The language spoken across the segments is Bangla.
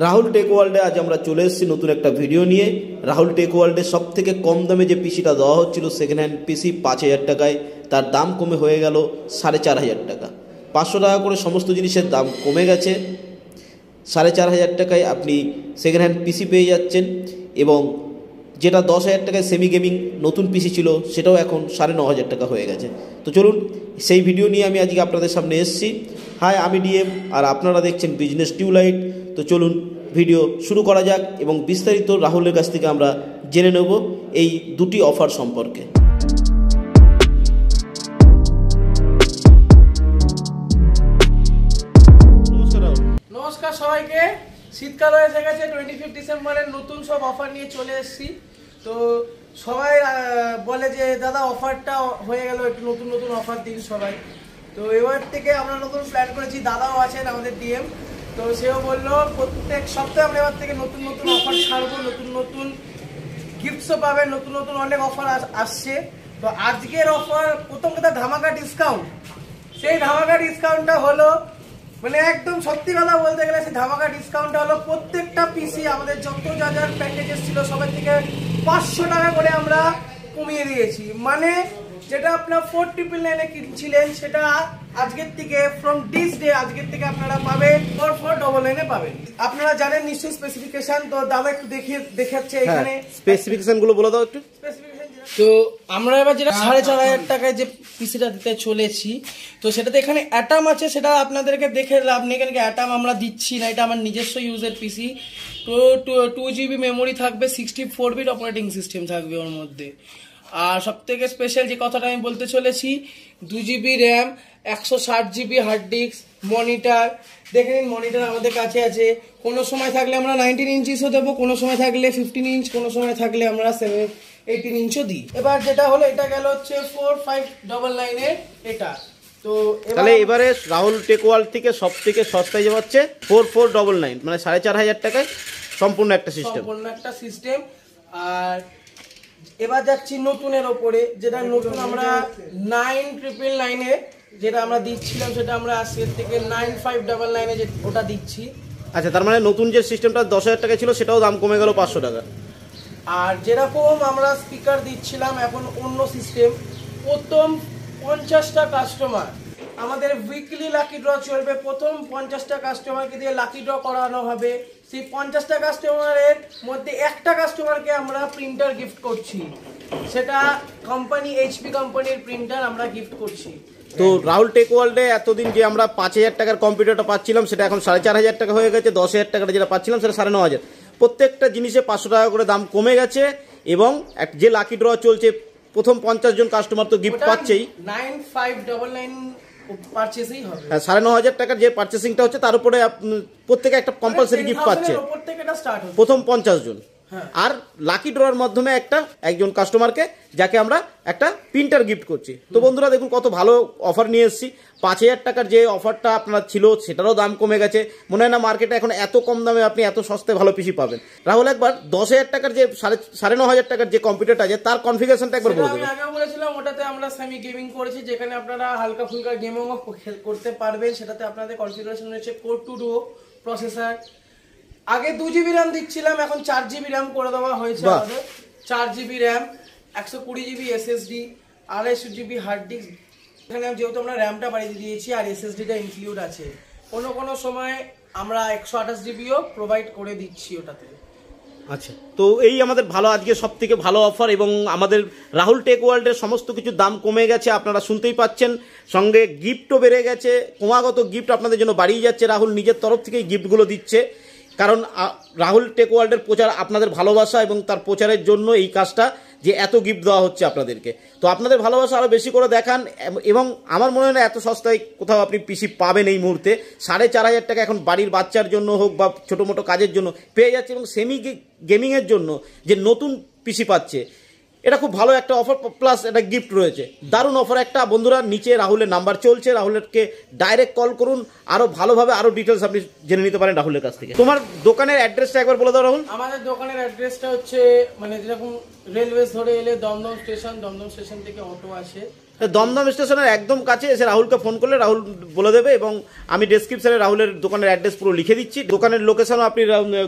राहुल टेक वर्ल्डे आज आमरा चले एसेछि नतून एकटा भिडियो निये। राहुल टेक वर्ल्डे सबथेके कम दामे जे पिसिटा देওয়া হচ্ছিল सेकेंड हैंड पिसि 5000 টাকায়, তার দাম কমে হয়ে গেল 4500 টাকা। 500 টাকা করে সমস্ত জিনিসের দাম কমে গেছে। 4500 টাকায় আপনি सेकेंड हैंड पिसि পেয়ে যাচ্ছেন এবং যেটা 10000 টাকায় সেমি গেমিং নতুন পিসি ছিল সেটাও এখন 9500 টাকা হয়ে গেছে। তো চলুন সেই ভিডিও নিয়ে আমি আজকে আপনাদের সামনে এসেছি। হাই, আমি ডিএম আর আপনারা দেখছেন বিজনেস টিউবলাইট। তো চলুন ভিডিও শুরু করা যাক এবং বিস্তারিত রাহুলের কাছ থেকে আমরা জেনে নেব এই দুটি অফার সম্পর্কে। নমস্কার রাহুল। নমস্কার সবাইকে। শীতকাল এসে গেছে, 25 ডিসেম্বরের নতুন সব অফার নিয়ে চলে এসেছি। তো সবাই বলে যে দাদা অফারটা হয়ে গেল, একটু নতুন নতুন অফার দিন সবাই। তো এবার থেকে আমরা নতুন প্ল্যান করেছি, দাদাও আছেন আমাদের ডিএম, তো সেও বললো প্রত্যেক সপ্তাহে আমরা এবার থেকে নতুন নতুন অফার ছাড়বো, নতুন নতুন গিফটসও পাবেন, নতুন নতুন অনেক অফার আসছে। তো আজকের অফার প্রথম কথা ধামাকা ডিসকাউন্ট। সেই ধামাকা ডিসকাউন্টটা হলো মানে একদম সত্যি কথা বলতে গেলে সেই ধামাকা ডিসকাউন্টটা হলো প্রত্যেকটা পিসি আমাদের যত যা যা প্যাকেজেস ছিল সবার থেকে 500 টাকা করে আমরা কমিয়ে দিয়েছি। মানে যেটা আপনার 4999 কিনছিলেন সেটা আজকের থেকে ফ্রম দিস ডে আজকের থেকে আপনারা পাবেন 4499 পাবেন। আপনারা জানেন নিশ্চয়ই স্পেসিফিকেশন, তো দাদা একটু দেখাচ্ছে এখানে স্পেসিফিকেশন গুলো বলে দাও একটু। তো আমরা এবার যেটা 4500 টাকায় যে পিসিটা দিতে চলেছি, তো সেটাতে এখানে অ্যাটাম আছে, সেটা আপনাদেরকে দেখে লাভ নেই কারণ অ্যাটাম আমরা দিচ্ছি না, এটা আমার নিজস্ব ইউজের পিসি। তো 2GB মেমোরি থাকবে, 64 বিট অপারেটিং সিস্টেম থাকবে ওর মধ্যে। আর সব থেকে স্পেশাল যে কথাটা আমি বলতে চলেছি, 2GB RAM, 160GB hard disk, monitor. দেখে নিন মনিটার আমাদের কাছে আছে, কোনো সময় থাকলে আমরা 19 ইঞ্চিসও দেবো, কোনো সময় থাকলে 15 ইঞ্চ, কোনো সময় থাকলে আমরা 18 ইঞ্চও দিই। এবার যেটা হলো এটা গেল হচ্ছে 4599 এটা। তো তাহলে এবারে রাহুল টেক ওয়ার্ল্ড থেকে সব থেকে সস্তায় যে হচ্ছে 4499, মানে 4500 টাকায় সম্পূর্ণ একটা সিস্টেম, সম্পূর্ণ একটা সিস্টেম। আর এবার যাচ্ছি নতুনের ওপরে, যেটা নতুন আমরা 9999 যেটা আমরা দিচ্ছিলাম সেটা আমরা আজকের থেকে 9599 ওটা দিচ্ছি। আচ্ছা, তার মানে নতুন যে সিস্টেমটা 10000 টাকা ছিল সেটাও দাম কমে গেল 500 টাকা। আর যেরকম আমরা স্পিকার দিচ্ছিলাম এখন অন্য সিস্টেম, প্রথম 50টা কাস্টমার আমাদের উইকলি লাকি ড্র চলবে, প্রথম 50টা কাস্টমারকে দিয়ে লাকি ড্র করানো হবে। সেই 50টা কাস্টমারের মধ্যে একটা কাস্টমারকে আমরা প্রিন্টার গিফট করছি, সেটা কোম্পানি এইচপি কোম্পানির প্রিন্টার আমরা গিফট করছি। তো রাহুল টেক ওয়ার্ল্ডে এতদিন যে আমরা 5000 টাকার কম্পিউটারটা পাচ্ছিলাম সেটা এখন 4500 টাকা হয়ে গেছে, 10000 টাকাটা যেটা পাচ্ছিলাম সেটা 9500। প্রত্যেকটা জিনিসে 500 টাকা করে দাম কমে গেছে এবং যে লাকি ড্র চলছে প্রথম 50 জন কাস্টমার তো গিফট পাচ্ছেই। 9599 পারচেসই হবে, হ্যাঁ 9500 টাকার যে পারচেসিংটা হচ্ছে তার উপরে প্রত্যেকে একটা কম্পালসরি গিফট পাচ্ছে, প্রত্যেকটা স্টার্ট হবে প্রথম 50 জন। আর লাকি ড্রর মাধ্যমে একজন কাস্টমারকে যাকে আমরা একটা প্রিন্টার গিফট করছি। তো বন্ধুরা দেখুন কত ভালো অফার নিয়ে এসেছি। 5000 টাকার যে অফারটা আপনার ছিল সেটারও দাম কমে গেছে, মনে হয় না মার্কেটে এখন এত কম দামে আপনি এত সস্তায় ভালো পিসি পাবেন। রাহুল একবার 10000 টাকার যে 9500 টাকার যে কম্পিউটারটা আছে তার কনফিগারেশনটা একবার বলে দেবেন। আমি আগে বলেছিলাম ওটাতে আমরা সেমি গেমিং করেছি, যেখানে আপনারা হালকা ফুলকা গেমিংও করতে পারবেন। সেটাতে আপনাদের কনফিগারেশন হচ্ছে কোর 2 ডুও প্রসেসর, আগে 2GB RAM দিচ্ছিলাম এখন 4GB RAM করে দেওয়া হয়েছে আমাদের, 4GB RAM, 120GB SSD, 256GB hard disk. এখানে যেহেতু আমরা র্যামটা বাড়িয়ে দিয়েছি আর SSDটা ইনক্লুড আছে, কোনো কোনো সময় আমরা 128GBও প্রোভাইড করে দিচ্ছি ওটাতে। আচ্ছা, তো এই আমাদের ভালো আজকে সব থেকে ভালো অফার এবং আমাদের রাহুল টেক ওয়ার্ল্ডের সমস্ত কিছু দাম কমে গেছে, আপনারা শুনতেই পাচ্ছেন, সঙ্গে গিফটও বেড়ে গেছে, ক্রমাগত গিফট আপনাদের জন্য বাড়িয়ে যাচ্ছে। রাহুল নিজের তরফ থেকেই গিফটগুলো দিচ্ছে কারণ রাহুল টেক ওয়ার্ল্ডের প্রচার, আপনাদের ভালোবাসা এবং তার প্রচারের জন্য এই কাজটা, যে এত গিফট দেওয়া হচ্ছে আপনাদেরকে। তো আপনাদের ভালোবাসা আরও বেশি করে দেখান এবং আমার মনে হয় না এত সস্তায় কোথাও আপনি পিসি পাবেন এই মুহূর্তে। 4500 টাকা এখন বাড়ির বাচ্চার জন্য হোক বা ছোটো মোটো কাজের জন্য পেয়ে যাচ্ছে এবং সেমি গেমিংয়ের জন্য যে নতুন পিসি পাচ্ছে এটা খুব ভালো একটা অফার, প্লাস একটা গিফট রয়েছে, দারুণ অফার একটা। বন্ধুরা নিচে রাহুলের নাম্বার চলছে, রাহুলেরকে ডাইরেক্ট কল করুন, আরও ভালোভাবে আরও ডিটেলস আপনি জেনে নিতে পারেন রাহুলের কাছ থেকে। তোমার দোকানের অ্যাড্রেসটা একবার বলে দাও রাহুল। আমাদের দোকানের অ্যাড্রেসটা হচ্ছে মানে যেরকম রেলওয়ে ধরে এলে দমদম স্টেশন, দমদম স্টেশন থেকে অটো আসে, दमदम स्टेशन एकदम काछे एसे राहुल के फोन करले राहुल बोले देबे एबं आमी डेस्क्रिप्शने राहुलेर दोकानेर एड्रेस पुरो लिखे दिच्छि दोकानेर लोकेशनও আপনি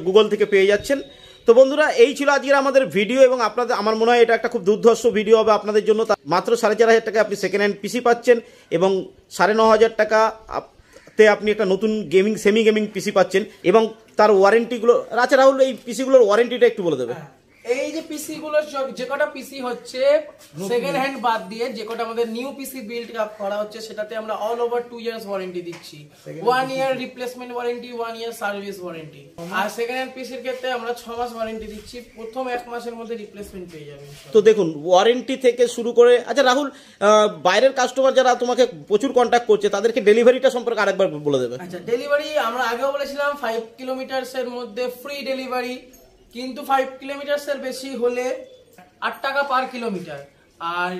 গুগল থেকে পেয়ে যাচ্ছেন। तो बंधुरा यही आजकल हमारे भिडियो और अपना हमार मन है एक खूब दुर्धर्ष भिडियो है अपन जो मात्र 4500 टाका अपनी सेकेंड हैंड पीसी पाच्छेन एवं 9500 टाका ते अपनी एक नतून गेमिंग सेमी गेमिंग पीसी पाच्छेन एवं तार वारेंटीगुलो। अच्छा राहुल पीसीगुलोर वारेंटीटा एकटु बोले देबे। এই যে পিসি গুলো যে কটা পিসি হচ্ছে সেকেন্ড হ্যান্ড বাদ দিয়ে যে কটা আমাদের নিউ পিসি বিল্ড আপ করা হচ্ছে সেটাতে আমরা অল ওভার 2 ইয়ার্স ওয়ারেন্টি দিচ্ছি, 1 year replacement warranty, 1 year service warranty. আর সেকেন্ড হ্যান্ড পিসির ক্ষেত্রে আমরা 6 মাস ওয়ারেন্টি দিচ্ছি, প্রথম 1 মাসের মধ্যে রিপ্লেসমেন্ট পেয়ে যাবেন। তো দেখুন ওয়ারেন্টি থেকে শুরু করে। আচ্ছা রাহুল বাইরের কাস্টমার যারা তোমাকে প্রচুর কন্টাক্ট করছে তাদেরকে ডেলিভারিটা সম্পর্কে আরেকবার বলে দেবে। আচ্ছা ডেলিভারি আমরা আগেও বলেছিলাম 5 কিলোমিটারস এর মধ্যে ফ্রি ডেলিভারি, কিন্তু 5 কিলোমিটারস এর বেশি হলে 8 টাকা পার কিলোমিটার। আর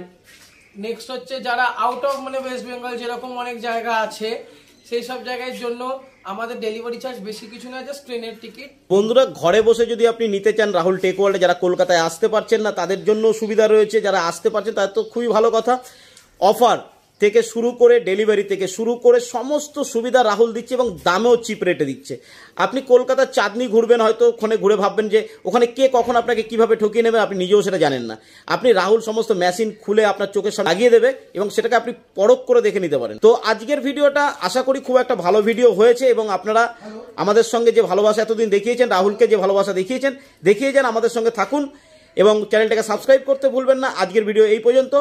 নেক্সট হচ্ছে যারা আউট অফ মানে ওয়েস্ট বেঙ্গল যেরকম অনেক জায়গা আছে সেই সব জায়গার জন্য আমাদের ডেলিভারি চার্জ বেশি কিছু না, জাস্ট ট্রেনের টিকিট। বন্ধুরা ঘরে বসে যদি আপনি নিতে চান রাহুল টেক ওয়ার্ল্ডে, যারা কলকাতায় আসতে পারছেন না তাদের জন্য সুবিধা রয়েছে, যারা আসতে পারছেন তাদের তো খুবই ভালো কথা। অফার থেকে শুরু করে ডেলিভারি থেকে শুরু করে সমস্ত সুবিধা রাহুল দিচ্ছে এবং দামেও চিপ রেটে দিচ্ছে। আপনি কলকাতার চাঁদনি ঘুরবেন, হয়তো ওখানে ঘুরে ভাববেন যে ওখানে কে কখন আপনাকে কীভাবে ঠকিয়ে নেবে আপনি নিজেও সেটা জানেন না। আপনি রাহুল সমস্ত মেশিন খুলে আপনার চোখের সামনে লাগিয়ে দেবে এবং সেটাকে আপনি পরখ করে দেখে নিতে পারেন। তো আজকের ভিডিওটা আশা করি খুব একটা ভালো ভিডিও হয়েছে এবং আপনারা আমাদের সঙ্গে যে ভালোবাসা এতদিন দেখিয়েছেন, রাহুলকে যে ভালোবাসা দেখিয়েছেন দেখিয়ে যান, আমাদের সঙ্গে থাকুন এবং চ্যানেলটাকে সাবস্ক্রাইব করতে ভুলবেন না। আজকের ভিডিও এই পর্যন্ত।